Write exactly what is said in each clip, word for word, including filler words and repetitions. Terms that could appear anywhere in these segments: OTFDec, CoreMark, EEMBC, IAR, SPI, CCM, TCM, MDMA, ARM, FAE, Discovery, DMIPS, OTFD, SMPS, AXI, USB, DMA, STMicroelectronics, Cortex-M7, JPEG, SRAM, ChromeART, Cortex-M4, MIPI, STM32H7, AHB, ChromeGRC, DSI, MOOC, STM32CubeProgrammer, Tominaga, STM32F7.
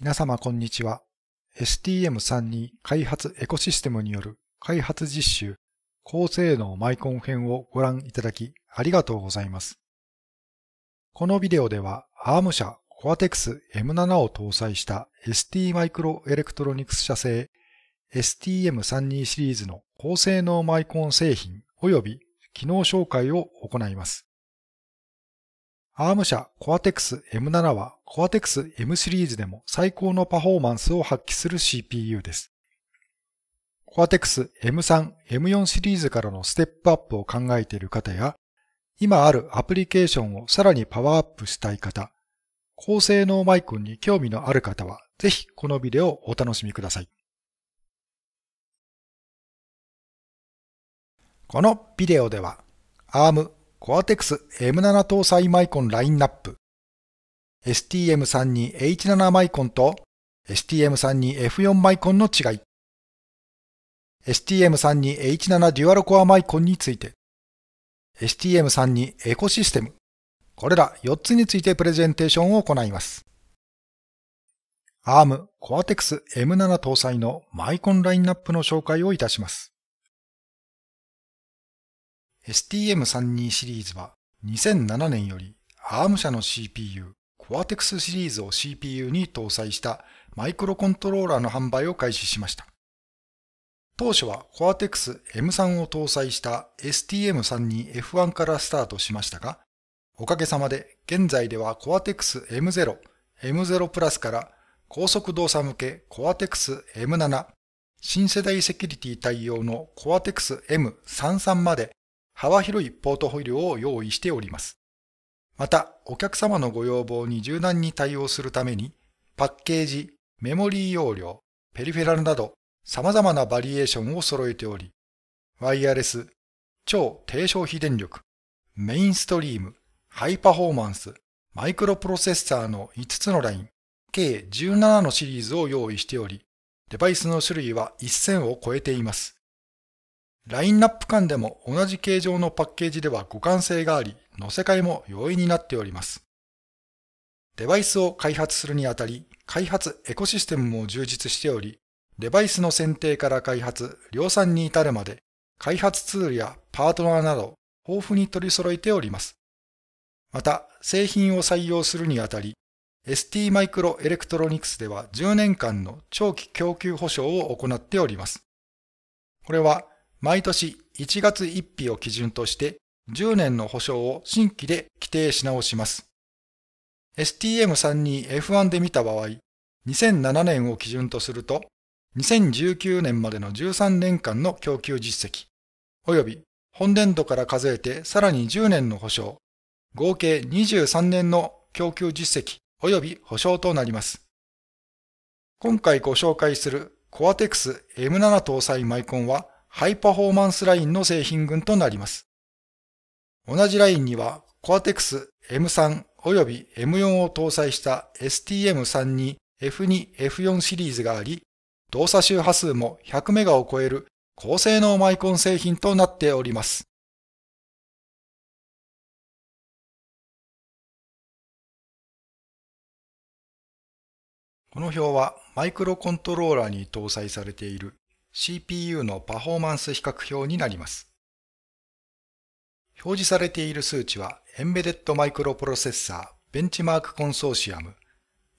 皆様こんにちは。エスティーエムさんじゅうに 開発エコシステムによる開発実習高性能マイコン編をご覧いただきありがとうございます。このビデオでは アーム 社 コーテックスエムセブン を搭載した エスティーマイクロエレクトロニクス 社製 エスティーエムさんじゅうに シリーズの高性能マイコン製品及び機能紹介を行います。アーム 社 コーテックスエムセブン は コーテックスエム シリーズでも最高のパフォーマンスを発揮する シーピーユー です。コーテックスエムスリー、エムフォー シリーズからのステップアップを考えている方や、今あるアプリケーションをさらにパワーアップしたい方、高性能マイコンに興味のある方は、ぜひこのビデオをお楽しみください。このビデオでは、アーム コーテックスエムセブン 搭載マイコンラインナップ、エスティーエムさんじゅうにエイチセブン マイコンと エスティーエムさんじゅうにエフフォー マイコンの違い、エスティーエムさんじゅうにエイチセブン デュアルコアマイコンについて、エスティーエムさんじゅうに エコシステム、これらよっつについてプレゼンテーションを行います。アーム コーテックスエムセブン 搭載のマイコンラインナップの紹介をいたします。エスティーエムさんじゅうに シリーズはにせんななねんより アーム 社の シーピーユー、Cortex シリーズを シーピーユー に搭載したマイクロコントローラーの販売を開始しました。当初は コーテックスエムスリー を搭載した エスティーエムさんじゅうにエフワン からスタートしましたが、おかげさまで現在では コーテックスエムゼロ、エムゼロ プラスから高速動作向け コーテックスエムセブン、新世代セキュリティ対応の コーテックスエムサーティーン まで幅広いポートフォリオを用意しております。また、お客様のご要望に柔軟に対応するために、パッケージ、メモリー容量、ペリフェラルなど、様々なバリエーションを揃えており、ワイヤレス、超低消費電力、メインストリーム、ハイパフォーマンス、マイクロプロセッサーのいつつのライン、計じゅうななのシリーズを用意しており、デバイスの種類はせんを超えています。ラインナップ間でも同じ形状のパッケージでは互換性があり、乗せ替えも容易になっております。デバイスを開発するにあたり、開発エコシステムも充実しており、デバイスの選定から開発、量産に至るまで、開発ツールやパートナーなど、豊富に取り揃えております。また、製品を採用するにあたり、エスティーマイクロエレクトロニクス ではじゅうねんかんの長期供給保証を行っております。これは、毎年いちがつついたちを基準としてじゅうねんの保証を新規で規定し直します。エスティーエムさんじゅうにエフワン で見た場合、にせんななねんを基準とすると、にせんじゅうきゅうねんまでのじゅうさんねんかんの供給実績、および本年度から数えてさらにじゅうねんの保証、合計にじゅうさんねんの供給実績および保証となります。今回ご紹介する コーテックスエムセブン 搭載マイコンは、ハイパフォーマンスラインの製品群となります。同じラインには コーテックスエムスリー 及び エムフォー を搭載した エスティーエムさんじゅうにエフツー、エフフォー シリーズがあり、動作周波数もひゃくメガを超える高性能マイコン製品となっております。この表はマイクロコントローラーに搭載されているシーピーユー のパフォーマンス比較表になります。表示されている数値は、エンベデッドマイクロプロセッサーベンチマークコンソーシアム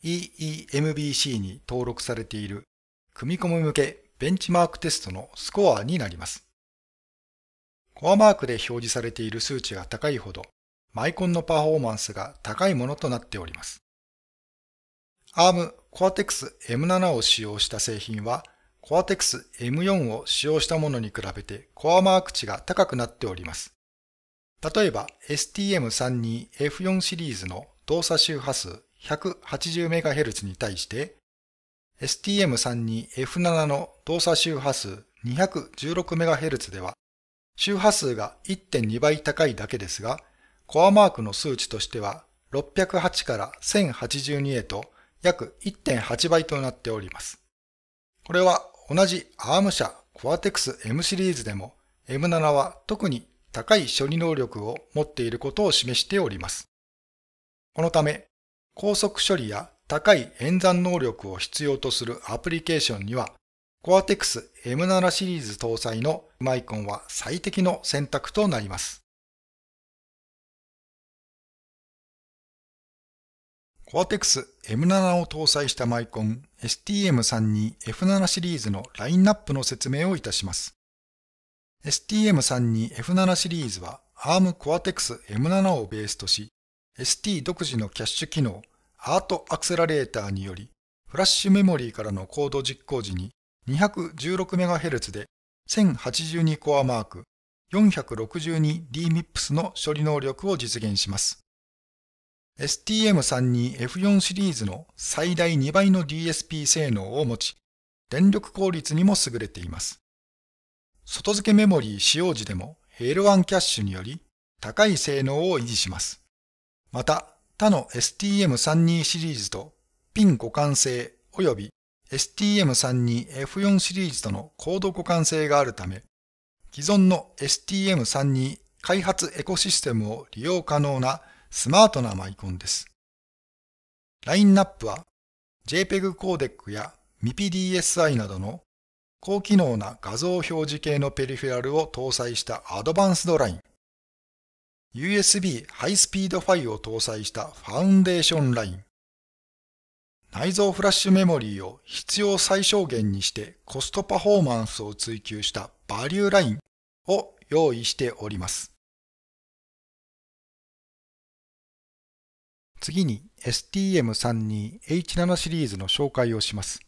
イーイーエムビーシー に登録されている組み込み向けベンチマークテストのスコアになります。コアマークで表示されている数値が高いほど、マイコンのパフォーマンスが高いものとなっております。アーム コーテックスエムセブン を使用した製品は、コーテックスエムフォー を使用したものに比べてコアマーク値が高くなっております。例えば エスティーエムさんじゅうにエフフォー シリーズの動作周波数 ひゃくはちじゅうメガヘルツ に対して エスティーエムさんじゅうにエフセブン の動作周波数 にひゃくじゅうろくメガヘルツ では周波数が いってんにばい高いだけですが、コアマークの数値としてはろっぴゃくはちからせんはちじゅうにへと約 いってんはちばいとなっております。これは同じ アーム 社 コーテックスエム シリーズでも エムセブン は特に高い処理能力を持っていることを示しております。このため、高速処理や高い演算能力を必要とするアプリケーションには、Cortex-エムセブン シリーズ搭載のマイコンは最適の選択となります。Cortex-エムセブン を搭載したマイコン エスティーエムさんじゅうにエフセブン シリーズのラインナップの説明をいたします。エスティーエムさんじゅうにエフセブン シリーズは アーム Cortex-エムセブン をベースとし、エスティー 独自のキャッシュ機能 アート アクセラレーターにより、フラッシュメモリーからのコード実行時に にひゃくじゅうろくメガヘルツ で せんはちじゅうに コアマーク よんひゃくろくじゅうにディーミップス の処理能力を実現します。エスティーエムさんじゅうにエフよん シリーズの最大にばいの ディーエスピー 性能を持ち、電力効率にも優れています。外付けメモリー使用時でも エルワン キャッシュにより高い性能を維持します。また、他の エスティーエムさんじゅうに シリーズとピン互換性及び エスティーエムさんじゅうにエフよん シリーズとのコード互換性があるため、既存の エスティーエムさんじゅうに 開発エコシステムを利用可能なスマートなマイコンです。ラインナップは ジェイペグ コーデックや ミピ ディーエスアイ などの高機能な画像表示系のペリフェラルを搭載したアドバンスドライン、ユーエスビー ハイスピードファイを搭載したファウンデーションライン、内蔵フラッシュメモリーを必要最小限にしてコストパフォーマンスを追求したバリューラインを用意しております。次に エスティーエムさんじゅうにエイチセブン シリーズの紹介をします。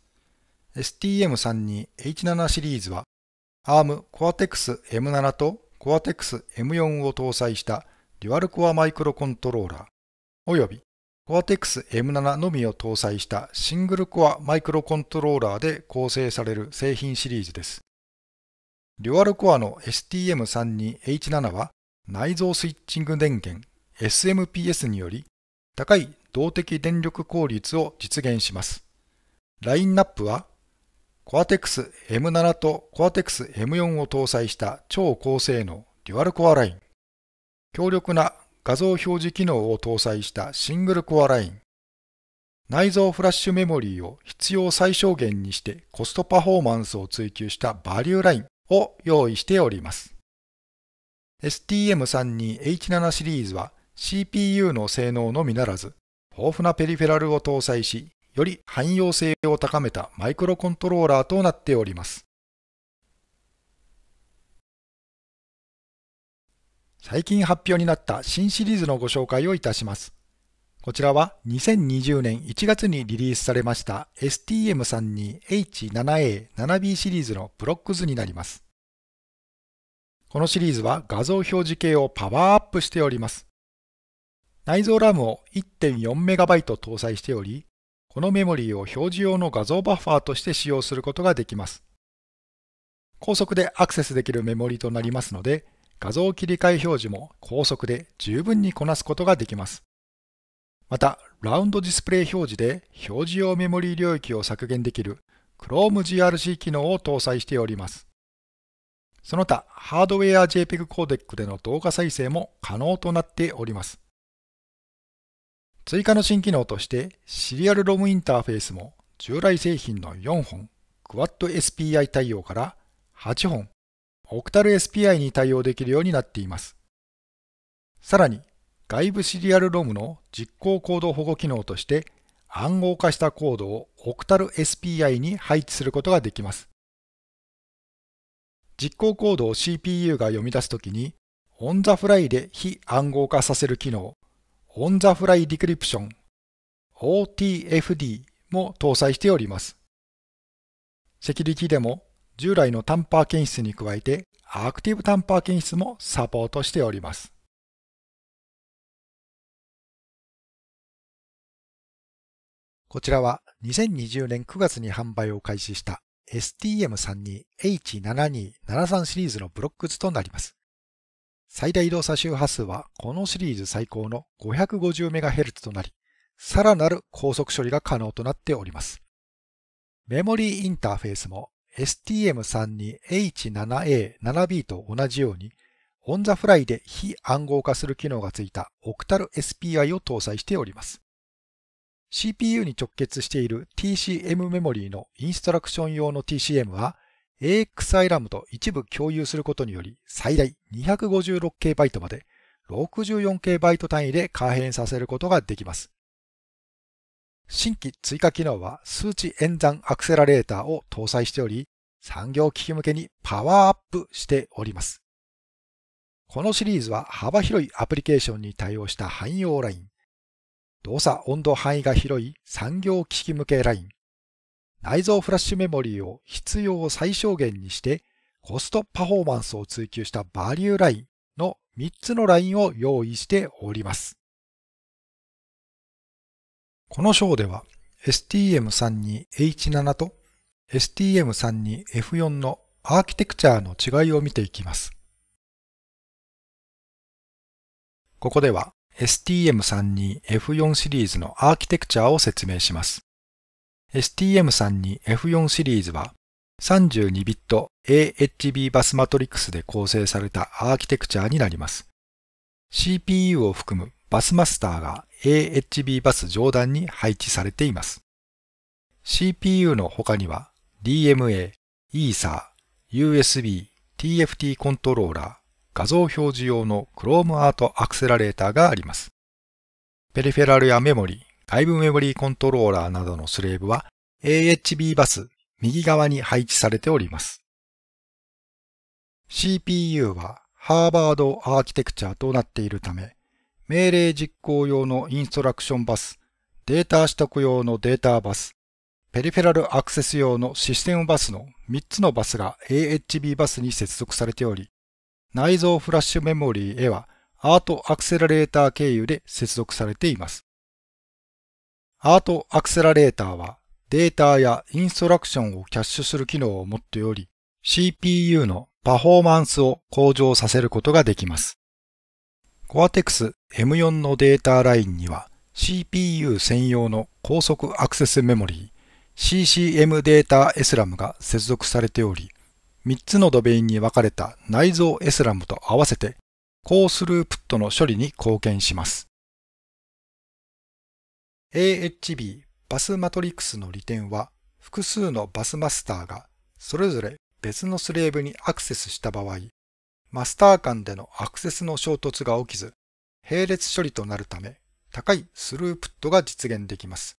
エスティーエムさんじゅうにエイチセブン シリーズは アーム Cortex-エムセブン と Cortex-エムフォー を搭載したデュアルコアマイクロコントローラーおよび Cortex-エムセブン のみを搭載したシングルコアマイクロコントローラーで構成される製品シリーズです。デュアルコアの エスティーエムさんじゅうにエイチセブン は内蔵スイッチング電源 エスエムピーエス により高い動的電力効率を実現します。ラインナップは、Cortex-エムセブン と Cortex-エムフォー を搭載した超高性能デュアルコアライン、強力な画像表示機能を搭載したシングルコアライン、内蔵フラッシュメモリーを必要最小限にしてコストパフォーマンスを追求したバリューラインを用意しております。エスティーエムさんじゅうにエイチセブン シリーズは、シーピーユー の性能のみならず、豊富なペリフェラルを搭載し、より汎用性を高めたマイクロコントローラーとなっております。最近発表になった新シリーズのご紹介をいたします。こちらはにせんにじゅうねんいちがつにリリースされました エスティーエムさんじゅうにエイチセブンエーセブンビー シリーズのブロック図になります。このシリーズは画像表示系をパワーアップしております。内蔵 RAM を いってんよんメガバイト 搭載しており、このメモリーを表示用の画像バッファーとして使用することができます。高速でアクセスできるメモリーとなりますので、画像切り替え表示も高速で十分にこなすことができます。また、ラウンドディスプレイ表示で表示用メモリー領域を削減できる チロームジーアールシー 機能を搭載しております。その他、ハードウェア ジェイペグ コーデックでの動画再生も可能となっております。追加の新機能として、シリアル ロム インターフェースも従来製品のよんほん、クワッドエスピーアイ 対応からはっぽん、オクタル エスピーアイ に対応できるようになっています。さらに、外部シリアル ロム の実行コード保護機能として、暗号化したコードをオクタル エスピーアイ に配置することができます。実行コードを シーピーユー が読み出すときに、オンザフライで非暗号化させる機能、オンザフライディクリプション オーティーエフディー も搭載しております。セキュリティでも従来のタンパー検出に加えてアクティブタンパー検出もサポートしております。こちらはにせんにじゅうねんくがつに販売を開始した エスティーエムさんじゅうにエイチセブンにーななさん シリーズのブロック図となります。最大動作周波数はこのシリーズ最高の ごひゃくごじゅうメガヘルツ となり、さらなる高速処理が可能となっております。メモリーインターフェースも エスティーエムさんじゅうにエイチセブンエーセブンビー と同じように、オンザフライで非暗号化する機能がついたオクタル エスピーアイ を搭載しております。シーピーユー に直結している ティーシーエム メモリーのインストラクション用の ティーシーエム は エーエックスアイ ラムと一部共有することにより最大 にひゃくごじゅうろくケーバイト まで ろくじゅうよんケーバイト 単位で可変させることができます。新規追加機能は数値演算アクセラレーターを搭載しており、産業機器向けにパワーアップしております。このシリーズは幅広いアプリケーションに対応した汎用ライン、動作温度範囲が広い産業機器向けライン、内蔵フラッシュメモリーを必要最小限にしてコストパフォーマンスを追求したバリューラインのみっつのラインを用意しております。この章では エスティーエムさんじゅうにエイチなな と エスティーエムさんじゅうにエフよん のアーキテクチャの違いを見ていきます。ここでは エスティーエムさんじゅうにエフよん シリーズのアーキテクチャを説明します。エスティーエムさんじゅうにエフよん シリーズは さんじゅうにビット エーエイチビー バスマトリックスで構成されたアーキテクチャになります。シーピーユー を含むバスマスターが エーエイチビー バス上段に配置されています。シーピーユー の他には ディーエムエー、イーサー、ユーエスビー、ティーエフティー コントローラー、画像表示用の ChromeArt アクセラレーターがあります。ペリフェラルやメモリ、外部メモリコントローラーなどのスレーブは エーエイチビー バス右側に配置されております。シーピーユー はハーバードアーキテクチャとなっているため、命令実行用のインストラクションバス、データ取得用のデータバス、ペリフェラルアクセス用のシステムバスのみっつのバスが エーエイチビー バスに接続されており、内蔵フラッシュメモリーへは アート アクセラレーター経由で接続されています。アート アクセラレーターはデータやインストラクションをキャッシュする機能を持っており、シーピーユー のパフォーマンスを向上させることができます。コアテックスエムよん のデータラインには シーピーユー 専用の高速アクセスメモリー シーシーエム データ エスラム が接続されており、みっつのドメインに分かれた内蔵 エスラム と合わせて高スループットの処理に貢献します。エーエイチビー バスマトリックスの利点は複数のバスマスターがそれぞれ別のスレーブにアクセスした場合、マスター間でのアクセスの衝突が起きず、並列処理となるため、高いスループットが実現できます。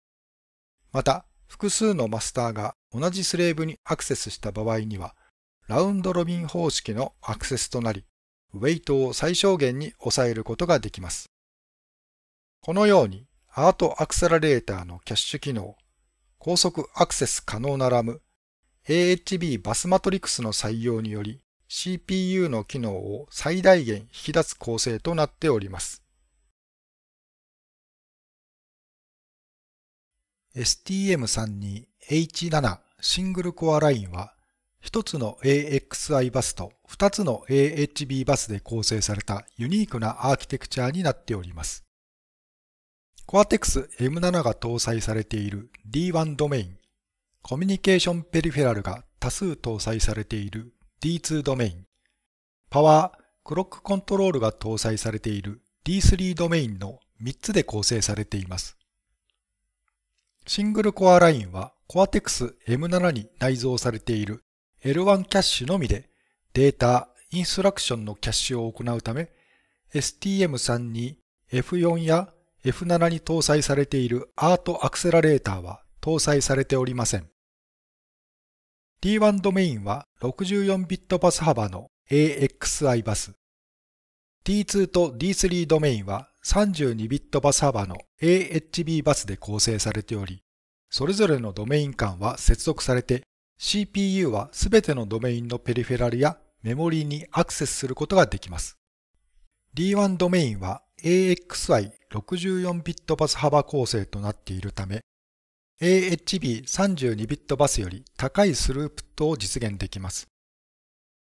また、複数のマスターが同じスレーブにアクセスした場合には、ラウンドロビン方式のアクセスとなり、ウェイトを最小限に抑えることができます。このように、アート アクセラレーターのキャッシュ機能、高速アクセス可能なラム、エーエイチビー バスマトリクスの採用により、シーピーユー の機能を最大限引き出す構成となっております。エスティーエムさんじゅうにエイチなな シングルコアラインは、ひとつの エーエックスアイ バスとふたつの エーエイチビー バスで構成されたユニークなアーキテクチャになっております。コアテックスエムなな が搭載されている ディーワン ドメイン、コミュニケーションペリフェラルが多数搭載されているディーツー ドメイン、パワー、クロックコントロールが搭載されている ディースリー ドメインのみっつで構成されています。シングルコアラインは コアテックスエムなな に内蔵されている エルワン キャッシュのみでデータ、インストラクションのキャッシュを行うため エスティーエムさんじゅうにエフよん や エフなな に搭載されている アート アクセラレーターは搭載されておりません。ディーワン ドメインはろくじゅうよんビットバス幅の エーエックスアイ バス。ディーツー と ディースリー ドメインはさんじゅうにビットバス幅の エーエイチビー バスで構成されており、それぞれのドメイン間は接続されて、シーピーユー はすべてのドメインのペリフェラルやメモリーにアクセスすることができます。ディーワン ドメインは エーエックスアイろくじゅうよんビットバス幅構成となっているため、エーエイチビーさんじゅうにビット バスより高いスループットを実現できます。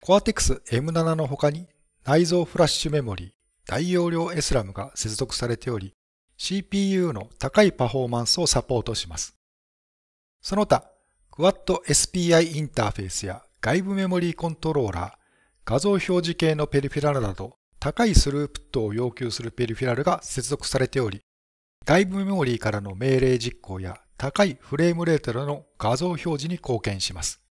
コアテックスエムなな の他に内蔵フラッシュメモリ、大容量 エスラム が接続されており、シーピーユー の高いパフォーマンスをサポートします。その他、クワッドエスピーアイ インターフェースや外部メモリーコントローラー、画像表示系のペリフェラルなど高いスループットを要求するペリフェラルが接続されており、外部メモリーからの命令実行や高いフレームレートでの画像表示に貢献します。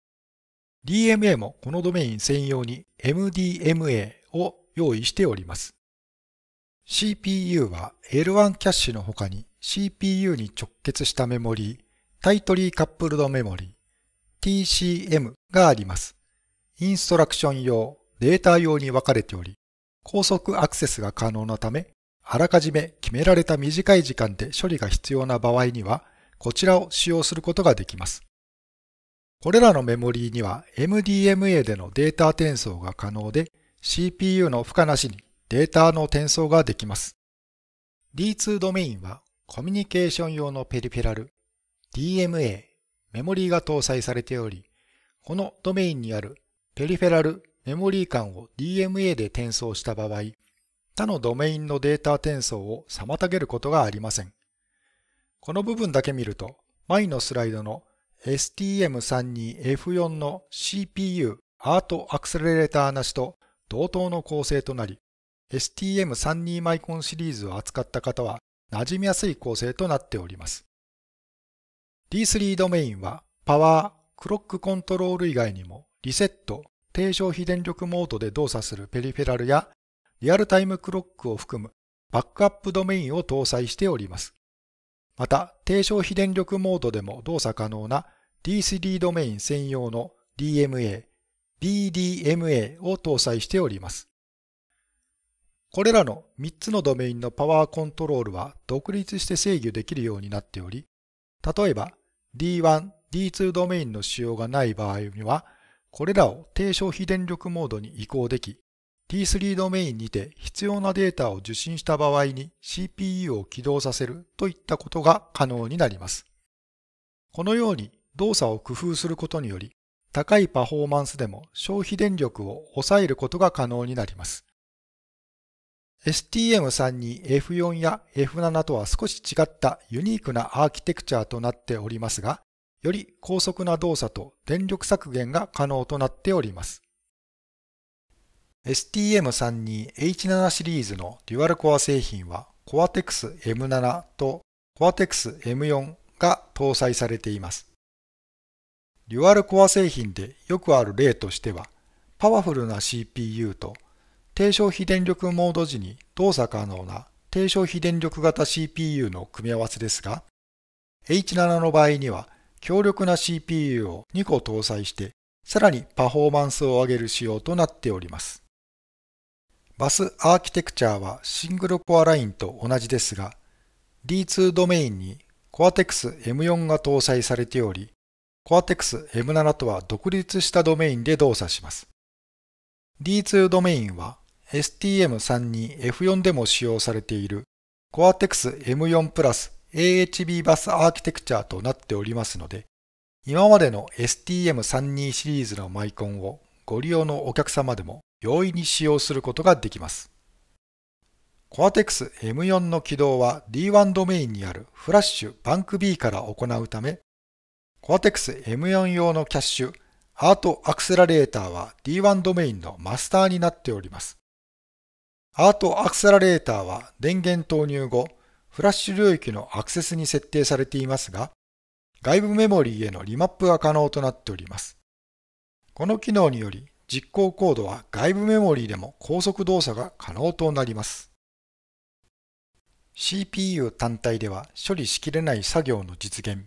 ディーエムエー もこのドメイン専用に エムディーエムエー を用意しております。シーピーユー は エルワン キャッシュの他に シーピーユー に直結したメモリー、タイトリーカップルドメモリー、ティーシーエム があります。インストラクション用、データ用に分かれており、高速アクセスが可能なため、あらかじめ決められた短い時間で処理が必要な場合には、こちらを使用することができます。これらのメモリーには エムディーエムエー でのデータ転送が可能で、シーピーユー の負荷なしにデータの転送ができます。ディーツー ドメインはコミュニケーション用のペリフェラル、ディーエムエー、メモリーが搭載されており、このドメインにあるペリフェラルメモリー間を ディーエムエー で転送した場合、他のドメインのデータ転送を妨げることがありません。この部分だけ見ると、前のスライドの エスティーエムさんじゅうにエフよん の シーピーユー アート アクセレレーター話と同等の構成となり、エスティーエムさんじゅうに マイコンシリーズを扱った方は馴染みやすい構成となっております。ディースリー ドメインはパワー、クロックコントロール以外にもリセット、低消費電力モードで動作するペリフェラルやリアルタイムクロックを含むバックアップドメインを搭載しております。また、低消費電力モードでも動作可能な ディースリー ドメイン専用の ディーエムエー、ビーディーエムエー を搭載しております。これらのみっつのドメインのパワーコントロールは独立して制御できるようになっており、例えば ディーワン、ディーツー ドメインの使用がない場合には、これらを低消費電力モードに移行でき、ディースリー ドメインにて必要なデータを受信した場合に シーピーユー を起動させるといったことが可能になります。このように動作を工夫することにより、高いパフォーマンスでも消費電力を抑えることが可能になります。エスティーエムさんじゅうにエフよん や エフなな とは少し違ったユニークなアーキテクチャとなっておりますが、より高速な動作と電力削減が可能となっております。エスティーエムさんじゅうにエイチなな シリーズのデュアルコア製品は コーテックスエムなな と コーテックスエムよん が搭載されています。デュアルコア製品でよくある例としては、パワフルな シーピーユー と低消費電力モード時に動作可能な低消費電力型 シーピーユー の組み合わせですが、エイチなな の場合には強力な シーピーユー をにこ搭載して、さらにパフォーマンスを上げる仕様となっております。バスアーキテクチャはシングルコアラインと同じですが、ディーツー ドメインに コーテックスエムよん が搭載されており、コーテックスエムなな とは独立したドメインで動作します。ディーツー ドメインは、エスティーエムさんじゅうにエフよん でも使用されている コーテックスエムよん プラス エーエイチビー バスアーキテクチャとなっておりますので、今までの エスティーエムさんじゅうに シリーズのマイコンをご利用のお客様でも容易に使用することができます。コーテックスエムよん の起動は ディーワン ドメインにあるフラッシュバンク B から行うため、コーテックスエムよん 用のキャッシュ アート アクセラレーターは ディーワン ドメインのマスターになっております。アート アクセラレーターは電源投入後、フラッシュ領域のアクセスに設定されていますが、外部メモリーへのリマップが可能となっております。この機能により、実行コードは外部メモリーでも高速動作が可能となります。シーピーユー 単体では処理しきれない作業の実現、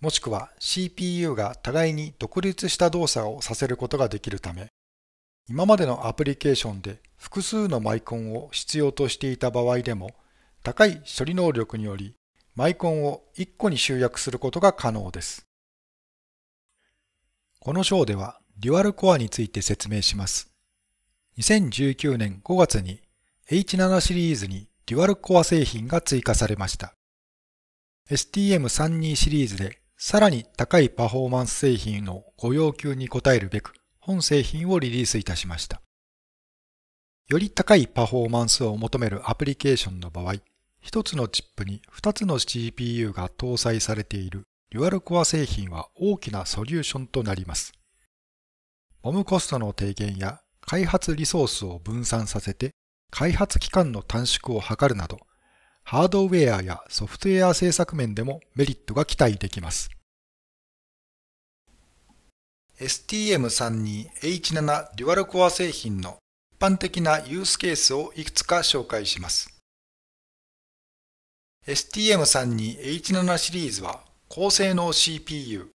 もしくは シーピーユー が互いに独立した動作をさせることができるため、今までのアプリケーションで複数のマイコンを必要としていた場合でも、高い処理能力によりマイコンをいっこに集約することが可能です。この章ではデュアルコアについて説明します。にせんじゅうきゅうねんごがつに エイチなな シリーズにデュアルコア製品が追加されました。エスティーエムさんじゅうに シリーズでさらに高いパフォーマンス製品のご要求に応えるべく本製品をリリースいたしました。より高いパフォーマンスを求めるアプリケーションの場合、ひとつのチップにふたつの シーピーユー が搭載されているデュアルコア製品は大きなソリューションとなります。エムオーシーコストの低減や開発リソースを分散させて開発期間の短縮を図るなど、ハードウェアやソフトウェア制作面でもメリットが期待できます。エスティーエムさんじゅうにエイチセブン デュアルコア製品の一般的なユースケースをいくつか紹介します。エスティーエムさんじゅうにエイチセブン シリーズは高性能 シーピーユー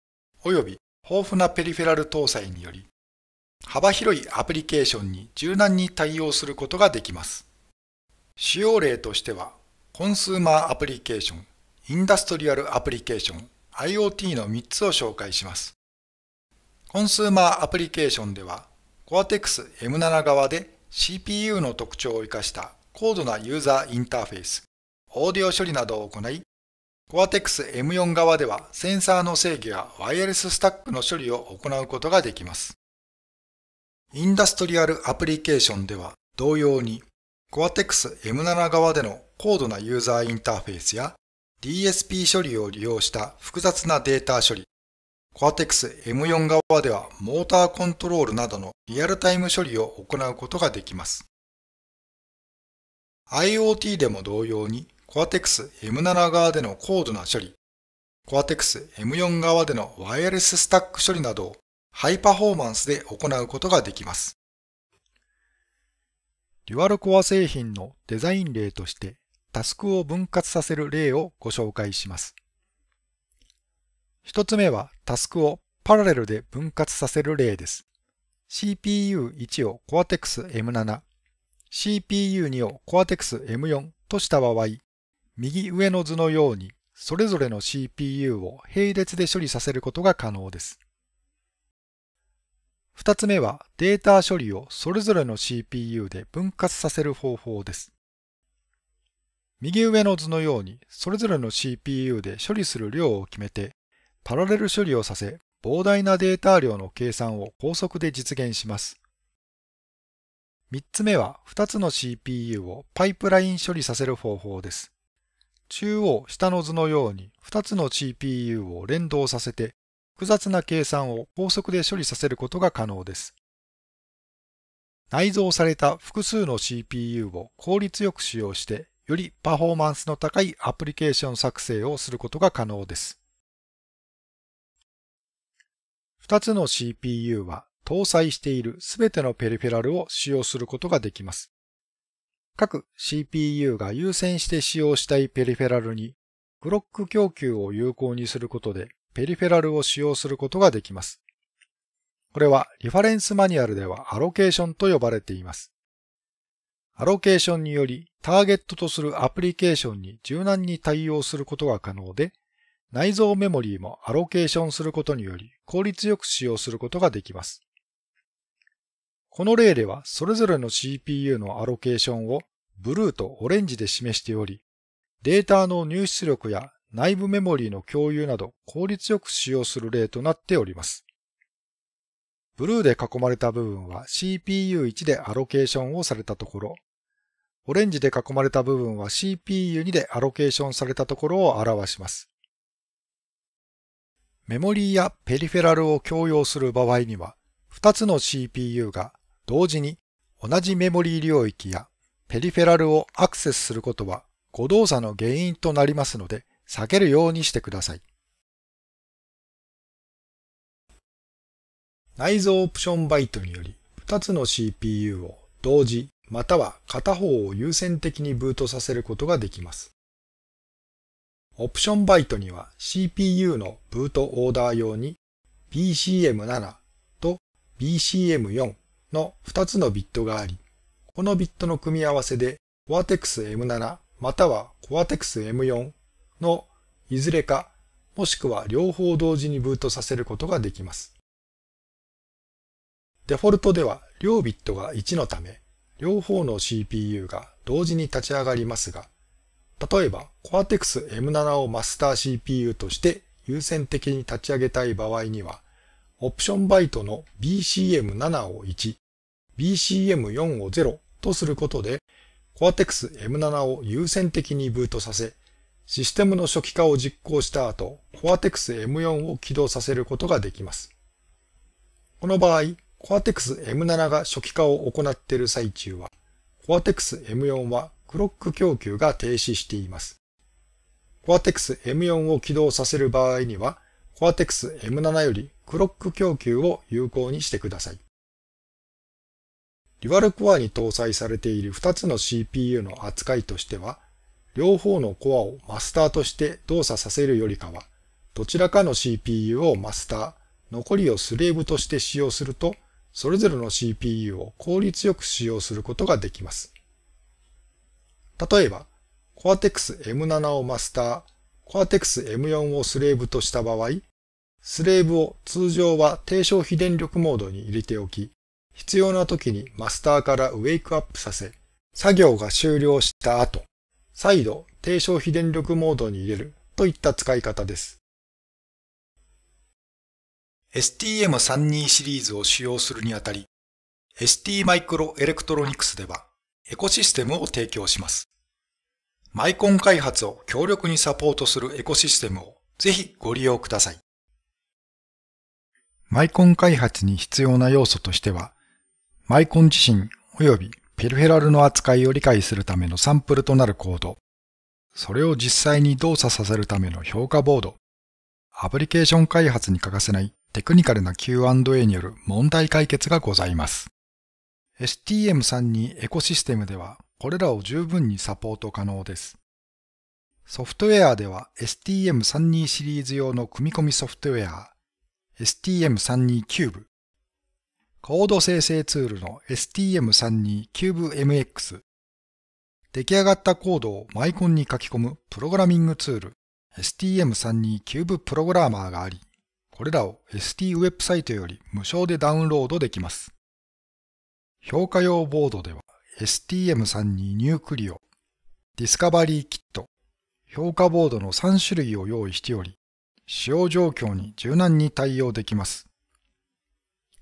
および豊富なペリフェラル搭載により幅広いアプリケーションに柔軟に対応することができます。使用例としてはコンスーマーアプリケーション、インダストリアルアプリケーション、IoT のみっつを紹介します。コンスーマーアプリケーションでは コーテックスエムセブン 側で シーピーユー の特徴を生かした高度なユーザーインターフェース、オーディオ処理などを行い、コーテックスエムフォー 側ではセンサーの制御やワイヤレススタックの処理を行うことができます。インダストリアルアプリケーションでは同様に コーテックスエムセブン 側での高度なユーザーインターフェースや ディーエスピー 処理を利用した複雑なデータ処理、コーテックスエムフォー 側ではモーターコントロールなどのリアルタイム処理を行うことができます。IoT でも同様にコーテックスエムセブン 側での高度な処理、コーテックスエムフォー 側でのワイヤレススタック処理などをハイパフォーマンスで行うことができます。デュアルコア製品のデザイン例としてタスクを分割させる例をご紹介します。一つ目はタスクをパラレルで分割させる例です。シーピーユーワン を コーテックスエムセブン、シーピーユーツー を コーテックスエムフォー とした場合、右上の図のように、それぞれの シーピーユー を並列で処理させることが可能です。二つ目は、データ処理をそれぞれの シーピーユー で分割させる方法です。右上の図のように、それぞれの シーピーユー で処理する量を決めて、パラレル処理をさせ、膨大なデータ量の計算を高速で実現します。三つ目はふたつの シーピーユー をパイプライン処理させる方法です。中央下の図のようにふたつの シーピーユー を連動させて複雑な計算を高速で処理させることが可能です。内蔵された複数の シーピーユー を効率よく使用してよりパフォーマンスの高いアプリケーション作成をすることが可能です。ふたつの シーピーユー は搭載しているすべてのペリフェラルを使用することができます。各 シーピーユー が優先して使用したいペリフェラルにクロック供給を有効にすることでペリフェラルを使用することができます。これはリファレンスマニュアルではアロケーションと呼ばれています。アロケーションによりターゲットとするアプリケーションに柔軟に対応することが可能で、内蔵メモリーもアロケーションすることにより効率よく使用することができます。この例ではそれぞれの シーピーユー のアロケーションをブルーとオレンジで示しており、データの入出力や内部メモリーの共有など効率よく使用する例となっております。ブルーで囲まれた部分は シーピーユーワン でアロケーションをされたところ、オレンジで囲まれた部分は シーピーユーツー でアロケーションされたところを表します。メモリーやペリフェラルを共用する場合には、ふたつの シーピーユー が同時に同じメモリー領域やペリフェラルをアクセスすることは誤動作の原因となりますので避けるようにしてください。内蔵オプションバイトによりふたつの シーピーユー を同時または片方を優先的にブートさせることができます。オプションバイトには シーピーユー のブートオーダー用に ビーシーエムセブン、ビーシーエムフォー のふたつのビットがあり、このビットの組み合わせで コーテックスエムセブン または コーテックスエムフォー のいずれかもしくは両方同時にブートさせることができます。デフォルトでは両ビットがいちのため、両方の シーピーユー が同時に立ち上がりますが、例えば コーテックスエムセブン をマスター シーピーユー として優先的に立ち上げたい場合には、オプションバイトの ビーシーエムセブン をいち、ビーシーエムフォー をゼロとすることで、コーテックスエムセブン を優先的にブートさせ、システムの初期化を実行した後、コーテックスエムフォー を起動させることができます。この場合、コーテックスエムセブン が初期化を行っている最中は、コーテックスエムフォー はクロック供給が停止しています。コアテックスエムフォー を起動させる場合には、コアテックスエムセブン よりクロック供給を有効にしてください。デュアルコアに搭載されているふたつの シーピーユー の扱いとしては、両方のコアをマスターとして動作させるよりかは、どちらかの シーピーユー をマスター、残りをスレーブとして使用すると、それぞれの シーピーユー を効率よく使用することができます。例えば、コアテックスエムセブン をマスター、コアテックスエムフォー をスレーブとした場合、スレーブを通常は低消費電力モードに入れておき、必要な時にマスターからウェイクアップさせ、作業が終了した後、再度低消費電力モードに入れるといった使い方です。エスティーエムさんじゅうに シリーズを使用するにあたり、エスティーマイクロエレクトロニクス ではエコシステムを提供します。マイコン開発を強力にサポートするエコシステムをぜひご利用ください。マイコン開発に必要な要素としては、マイコン自身及びペリフェラルの扱いを理解するためのサンプルとなるコード、それを実際に動作させるための評価ボード、アプリケーション開発に欠かせないテクニカルな キューアンドエー による問題解決がございます。エスティーエムさんじゅうに エコシステムではこれらを十分にサポート可能です。ソフトウェアでは エスティーエムさんじゅうに シリーズ用の組み込みソフトウェア、エスティーエムさんじゅうにキューブ、コード生成ツールの エスティーエムさんじゅうにキューブエムエックス、出来上がったコードをマイコンに書き込むプログラミングツール エスティーエムさんじゅうにキューブプログラマー があり、これらを エスティー ウェブサイトより無償でダウンロードできます。評価用ボードでは エスティーエムさんじゅうにニュークリオ、Discovery キット、評価ボードのさんしゅるいを用意しており、使用状況に柔軟に対応できます。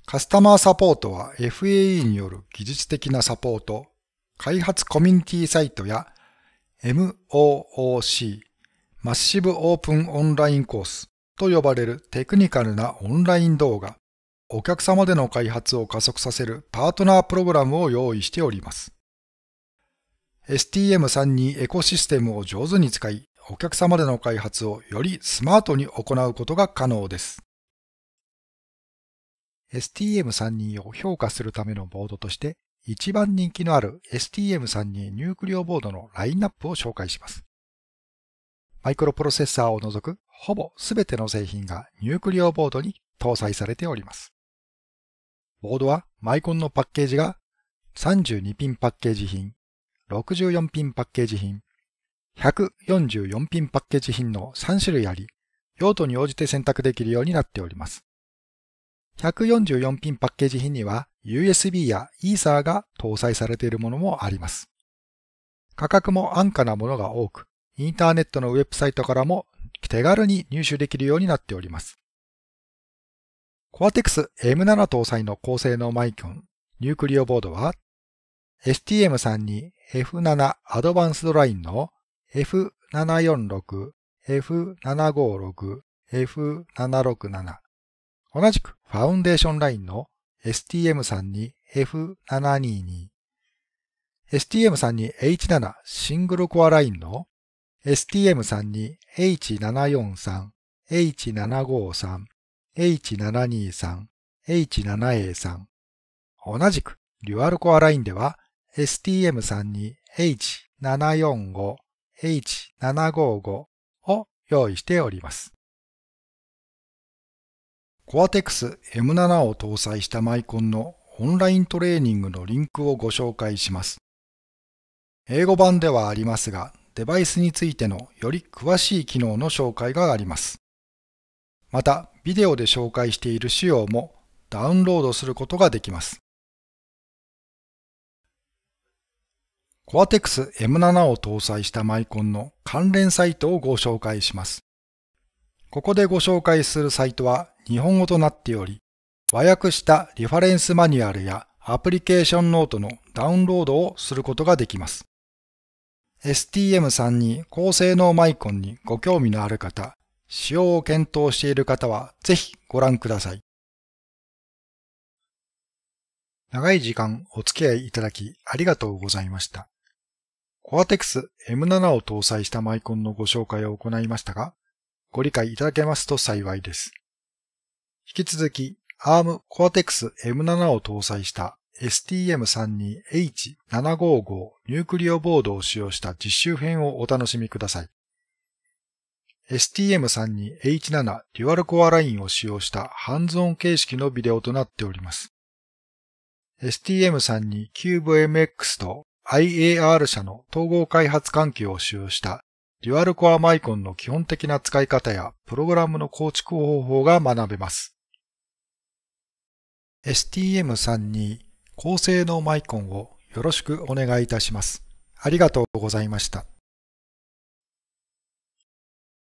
カスタマーサポートは エフエーイー による技術的なサポート、開発コミュニティサイトや エムオーオーシー、マッシブオープンオンラインコースと呼ばれるテクニカルなオンライン動画、お客様での開発を加速させるパートナープログラムを用意しております。エスティーエムさんじゅうに エコシステムを上手に使い、お客様での開発をよりスマートに行うことが可能です。エスティーエムさんじゅうに を評価するためのボードとして、一番人気のある エスティーエムさんじゅうに ニュークリオボードのラインナップを紹介します。マイクロプロセッサーを除くほぼすべての製品がニュークリオボードに搭載されております。ボードはマイコンのパッケージがさんじゅうにピンパッケージ品、ろくじゅうよんピンパッケージ品、ひゃくよんじゅうよんピンパッケージ品のさんしゅるいあり、用途に応じて選択できるようになっております。ひゃくよんじゅうよんピンパッケージ品には ユーエスビー や イーサー が搭載されているものもあります。価格も安価なものが多く、インターネットのウェブサイトからも手軽に入手できるようになっております。コアテックスエムセブン 搭載の高性能マイコン、ニュークリオボードは、エスティーエムさんじゅうにエフセブン アドバンスドラインのエフななよんろく、エフななごろく、エフななろくなな。同じくファウンデーションラインの エスティーエムさんじゅうにエフななにに。エスティーエムさんじゅうにエイチセブン シングルコアラインの エスティーエムさんじゅうにエイチななよんさん、エイチななごさん、エイチななにさん、エイチななエーさん。同じくデュアルコアラインでは エスティーエムさんじゅうにエイチななよんご、エイチななごご を用意しております。コアテックスエムセブン を搭載したマイコンのオンライントレーニングのリンクをご紹介します。英語版ではありますが、デバイスについてのより詳しい機能の紹介があります。また、ビデオで紹介している仕様もダウンロードすることができます。コアテックスエムセブン を搭載したマイコンの関連サイトをご紹介します。ここでご紹介するサイトは日本語となっており、和訳したリファレンスマニュアルやアプリケーションノートのダウンロードをすることができます。エスティーエムさんじゅうに 高性能マイコンにご興味のある方、使用を検討している方はぜひご覧ください。長い時間お付き合いいただきありがとうございました。Cortex-エムセブン を搭載したマイコンのご紹介を行いましたが、ご理解いただけますと幸いです。引き続き、アーム Cortex-エムセブン を搭載した エスティーエムさんじゅうにエイチななごーごー ニュークリオボードを使用した実習編をお楽しみください。エスティーエムさんじゅうにエイチなな デュアルコアラインを使用したハンズオン形式のビデオとなっております。エスティーエムさんじゅうにキューブエムエックス と アイエーアール 社の統合開発環境を使用したデュアルコアマイコンの基本的な使い方やプログラムの構築方法が学べます。エスティーエムさんじゅうに 高性能マイコンをよろしくお願いいたします。ありがとうございました。